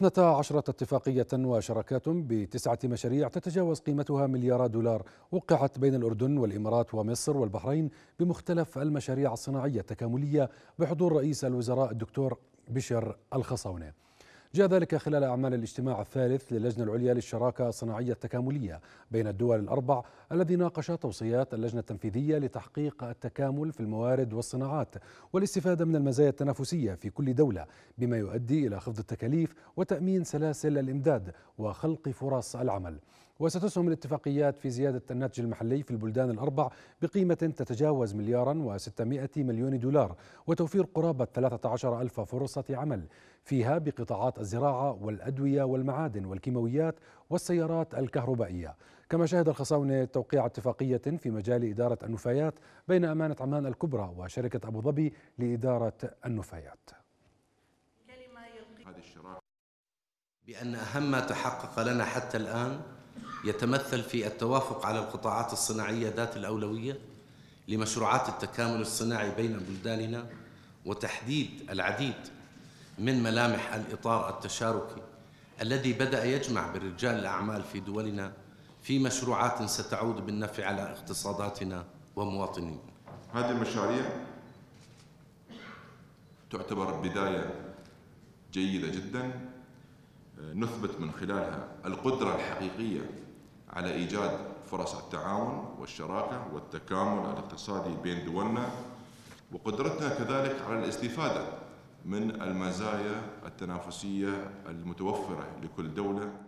12 اتفاقية وشراكات بتسعة مشاريع تتجاوز قيمتها مليارات دولار وقعت بين الأردن والإمارات ومصر والبحرين بمختلف المشاريع الصناعية التكاملية بحضور رئيس الوزراء الدكتور بشر الخصاونة. جاء ذلك خلال أعمال الاجتماع الثالث للجنة العليا للشراكة الصناعية التكاملية بين الدول الأربع الذي ناقش توصيات اللجنة التنفيذية لتحقيق التكامل في الموارد والصناعات والاستفادة من المزايا التنافسية في كل دولة بما يؤدي إلى خفض التكاليف وتأمين سلاسل الإمداد وخلق فرص العمل. وستسهم الاتفاقيات في زيادة الناتج المحلي في البلدان الأربع بقيمة تتجاوز مليارا و600 مليون دولار وتوفير قرابة 13 ألف فرصة عمل فيها بقطاعات الزراعة والأدوية والمعادن والكيماويات والسيارات الكهربائية. كما شهد الخصاونة توقيع اتفاقية في مجال إدارة النفايات بين أمانة عمان الكبرى وشركة أبو ظبي لإدارة النفايات. بأن أهم ما تحقق لنا حتى الآن يتمثل في التوافق على القطاعات الصناعية ذات الأولوية لمشروعات التكامل الصناعي بين بلداننا وتحديد العديد من ملامح الإطار التشاركي الذي بدأ يجمع برجال الأعمال في دولنا في مشروعات ستعود بالنفع على اقتصاداتنا ومواطنين. هذه المشاريع تعتبر بداية جيدة جداً نثبت من خلالها القدرة الحقيقية على إيجاد فرص التعاون والشراكة والتكامل الاقتصادي بين دولنا وقدرتنا كذلك على الاستفادة من المزايا التنافسية المتوفرة لكل دولة.